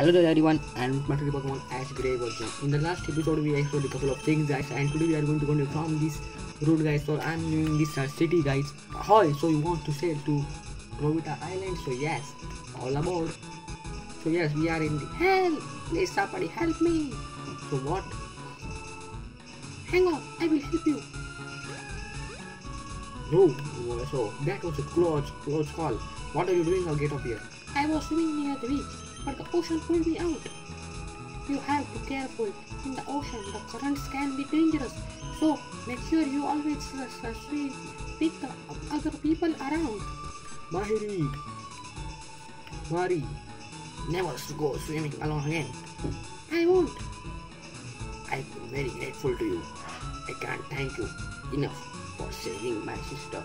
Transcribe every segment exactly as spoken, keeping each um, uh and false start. Hello there everyone, I am my today Pokemon Ash Grey version. In the last episode we explored a couple of things guys, and today we are going to go from this road guys. So I am doing this uh, city guys. Hi, so you want to sail to Trovita Island, so yes, all aboard. So yes, we are in the help, please somebody help me. So what? Hang on, I will help you. No, so that was a close, close call. What are you doing now? Get up here. I was swimming near the beach, but the ocean pulled me out. You have to be careful. In the ocean, the currents can be dangerous. So make sure you always swim with the other people around. Mahiri, Mari, never go swimming alone again. I won't. I'm very grateful to you. I can't thank you enough for saving my sister.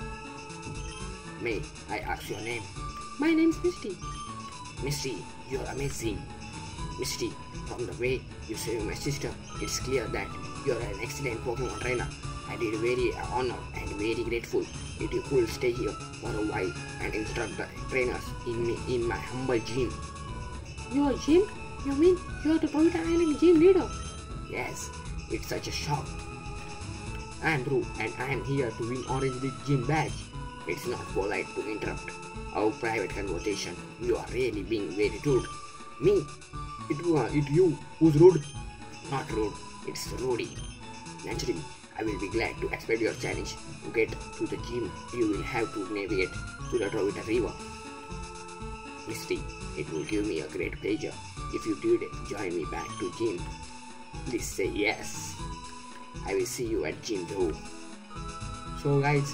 May I ask your name? My name's Misty. Misty, you're amazing. Misty, from the way you saved my sister, it's clear that you're an excellent Pokemon trainer. I did very honored and very grateful that you could stay here for a while and instruct the trainers in me in my humble gym. Your gym? You mean you're the Trovita Island gym leader? Yes, it's such a shock. I'm Drew and I'm here to win Orange League gym badge. It's not polite to interrupt our private conversation. You are really being very rude. Me? It, uh, it you? Who's rude? Not rude. It's Rudy. Naturally, I will be glad to accept your challenge. To get to the gym, you will have to navigate to the Trovita River. Misty, it will give me a great pleasure if you did join me back to gym. Please say yes. I will see you at gym too. So guys,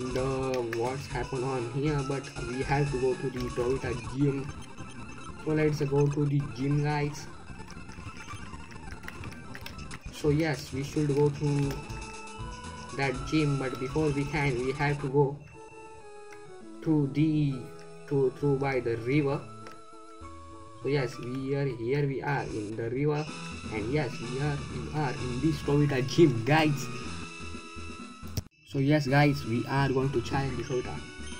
the what's happened on here, but we have to go to the Trovita gym. So let's go to the gym guys. So yes, we should go to that gym, but before we can, we have to go to the to through by the river. So yes, we are here. We are in the river, and yes, we are we are in this Trovita gym, guys. So yes, guys, we are going to challenge the Trovita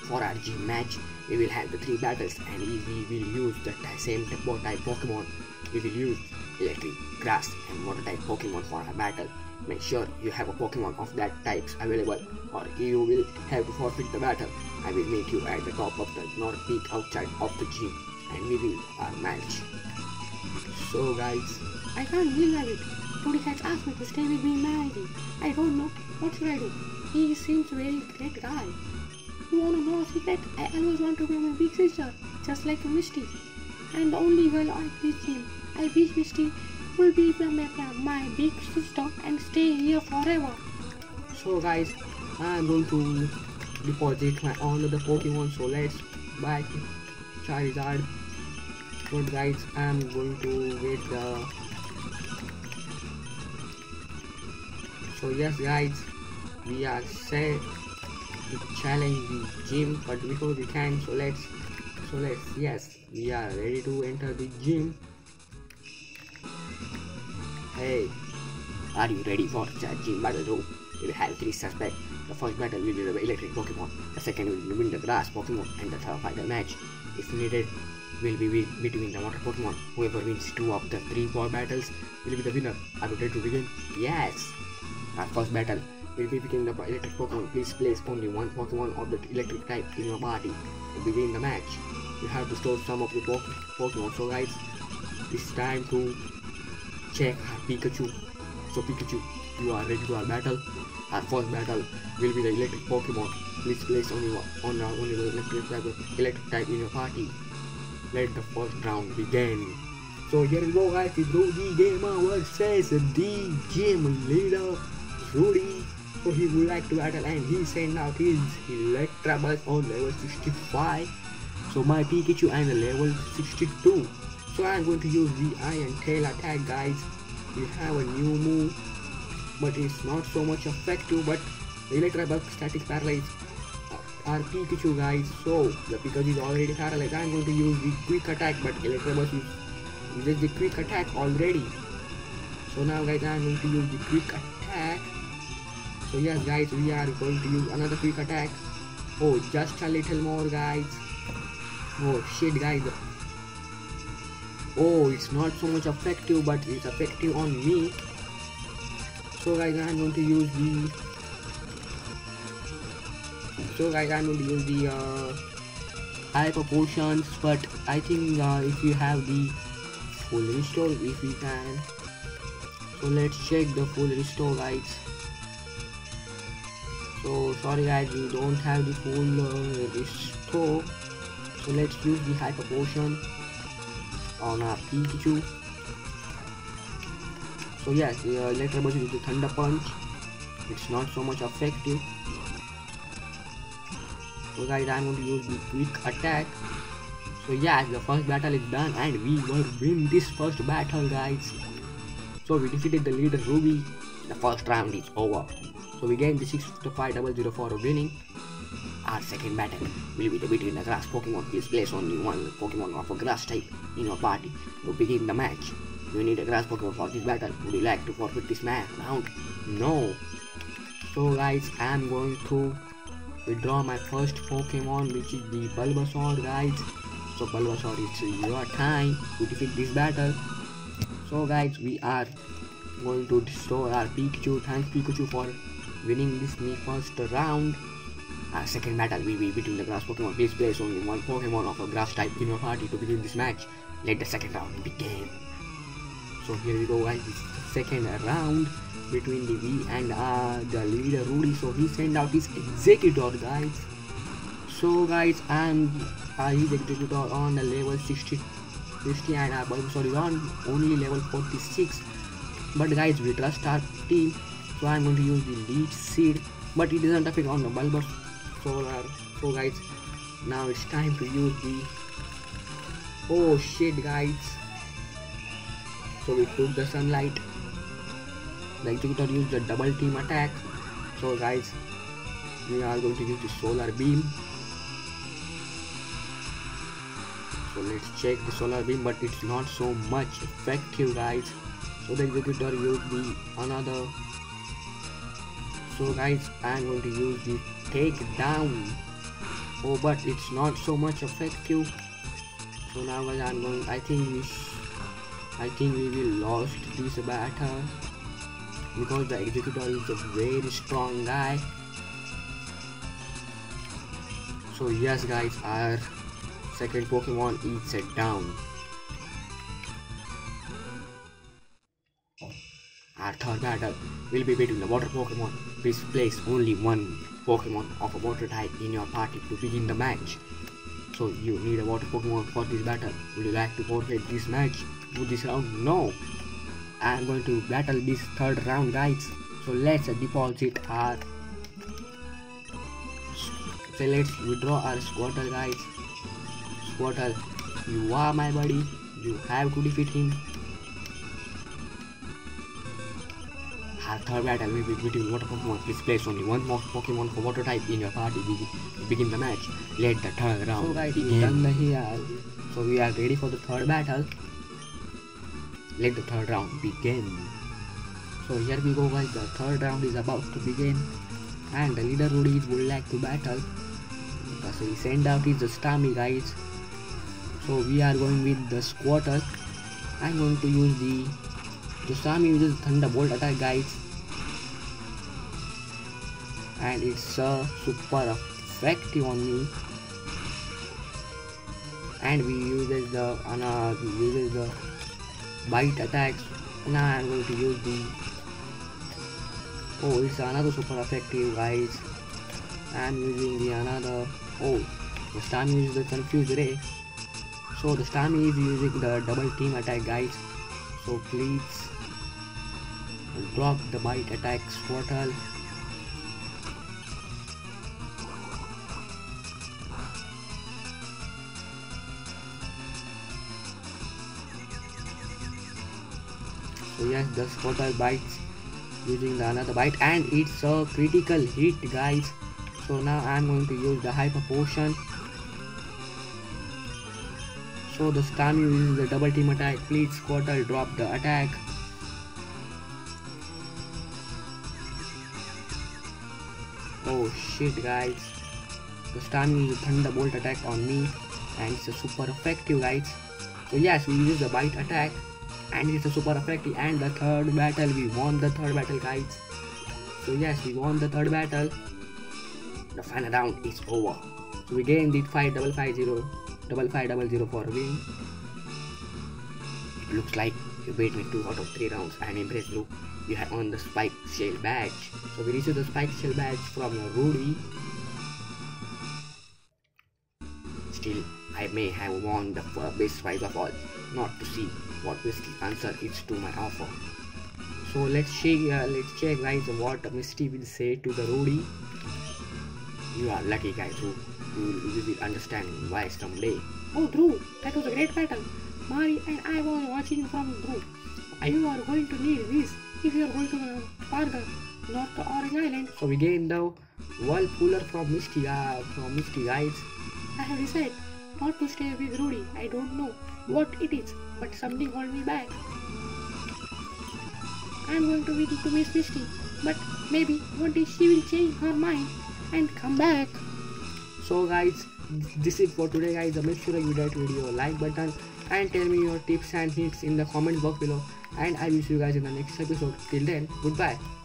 for our gym match. We will have the three battles, and we, we will use the same type Pokemon. We will use Electric, Grass, and Water type Pokemon for our battle. Make sure you have a Pokemon of that types available, or you will have to forfeit the battle. I will meet you at the top of the North Peak outside of the gym. And we will our match. So guys, I can't believe it. Rudy has asked me to stay with me in my I D. I don't know what should I do. He seems very great guy. You wanna know a secret? I always want to be my big sister, just like Misty. I'm the only girl on this team. I wish Misty will be my, my big sister and stay here forever. So guys, I'm going to deposit my all other Pokemon. So let's buy Charizard. But guys, I am going to get the. So yes, guys, we are set to challenge the gym. But before we can, so let's, so let's, yes, we are ready to enter the gym. Hey, are you ready for the gym battle though? We will have three suspects. The first battle will be the electric Pokemon. The second will win the grass Pokemon, and the third final match, if needed, will be between the water Pokemon. Whoever wins two of the three ball battles will be the winner. Are you ready to begin? Yes! Our first battle will be between the electric Pokemon. Please place only one Pokemon of the electric type in your party to begin the match. You have to store some of your po Pokemon. So guys, it's time to check Pikachu. So Pikachu, you are ready to our battle. Our first battle will be the electric Pokemon. Please place only one on our only electric type, electric type in your party. Let the first round begin. So here we go guys, it's Rudy Gamer versus the gym leader Rudy. So he would like to battle, and he sent out his Electabuzz on level sixty-five. So my Pikachu I'm a level sixty-two. So I'm going to use the eye and tail attack guys. We have a new move, but it's not so much effective, but Electabuzz static paralyze our Pikachu guys. So the Pikachu is already paralyzed. I'm going to use the quick attack, but Electabuzz uses the quick attack already. So now guys, I'm going to use the quick attack. So yes guys, we are going to use another quick attack. Oh, just a little more guys. Oh shit guys. Oh, it's not so much effective, but it's effective on me. So guys, I'm going to use the so guys I'm going to use the uh, hyper potions, but I think uh, if we have the full restore, if we can, so let's check the full restore, guys. So sorry guys, we don't have the full uh, restore, so let's use the hyper potion on our Pikachu. So yes, the uh, Electabuzz is the thunder punch. It's not so much effective. So guys, I'm going to use the quick attack. So yes, the first battle is done and we will win this first battle, guys. So we defeated the leader Ruby. The first round is over. So we gained the six five zero zero for winning. Our second battle will be the between the grass Pokemon. Please place only one Pokemon of a grass type in your party to begin the match. You need a grass Pokemon for this battle. Would you like to forfeit this match round? No. So guys, I am going to withdraw my first Pokemon, which is the Bulbasaur, guys. So Bulbasaur, it's your time to defeat this battle. So guys, we are going to destroy our Pikachu. Thanks Pikachu for winning this first round. Our second battle will be between the grass Pokemon. Please place only one Pokemon of a grass type in your party to begin this match. Let the second round begin. So here we go, guys. This is the second round between the V and uh, the leader Rudy. So he sent out his Exeggutor, guys. So guys, I'm uh, his Exeggutor on the level sixty, sixty and our Bulbasaur is on only level forty-six. But guys, we trust our team. So I'm going to use the leech seed, but it doesn't affect on the Bulbasaur. Solar. So guys, now it's time to use the oh shit guys. So we took the sunlight. The Exeggutor used the double team attack. So guys, we are going to use the solar beam. So let's check the solar beam, but it's not so much effective, guys. So the Exeggutor used the another. So guys, I'm going to use the take down. Oh, but it's not so much effective. So now guys, I'm going. I think we. I think we will lost this battle because the Exeggutor is a very strong guy. So yes, guys, our second Pokemon is set down. Our third battle will be between the water Pokemon. Please place only one Pokemon of a water type in your party to begin the match. So you need a water Pokemon for this battle. Would you like to forfeit this match to this round? No. I am going to battle this third round, guys. So let's deposit our so let's withdraw our Squirtle, guys. Squirtle, you are my buddy. You have to defeat him. Our third battle will be between water Pokemon. Please place only one more Pokemon for water type in your party. We begin the match. Let the third round. So guys, we done the here. So we are ready for the third battle. Let the third round begin. So here we go, guys. The third round is about to begin, and the leader Rudy would like to battle. So he sent out his Starmie, guys. So we are going with the Squirtle. I'm going to use the So Starmie uses Thunderbolt attack, guys, and it's uh, super effective on me. And we uses the uh, we uses the bite attacks. Now I'm going to use the oh, it's another super effective, guys. I'm using the another oh, the Starmie uses the confuse ray. So the Starmie is using the double team attack, guys. So please drop the bite attack, Squirtle. So yes, the Squirtle bites using the another bite, and it's a critical hit, guys. So now I'm going to use the hyper potion. So the Starmie uses the double team attack. Please Squirtle, drop the attack. Oh shit, guys. The Starmie uses the Thunderbolt attack on me, and it's a super effective, guys. So yes, we use the bite attack and it's a super effective, and the third battle, we won the third battle guys. So yes, we won the third battle. The final round is over. So we gained the five five five zero, five five zero zero for a win. It looks like you beat me two out of three rounds. I am impressed, look. You have won the Spike Shell Badge. So we received the Spike Shell Badge from Rudy. Still, I may have won the best prize of all. Not to see what Misty's answer is to my offer. So let's check, uh, let's check guys what Misty will say to the Rudy. You are lucky guys, Rudy. You, you will understand why someday. Oh Drew, that was a great battle. Mari and I was watching from Drew. You are going to need this if you are going to farther north to Orange Island. So we gained the whirlpooler from Misty, uh, from Misty guys. I have decided not to stay with Rudy. I don't know what it is, but something holds me back. I am going to be to miss Misty, but maybe one day she will change her mind and come back. So guys, this is for today guys. Make sure you that video like button and tell me your tips and hints in the comment box below, and I will see you guys in the next episode. Till then, goodbye.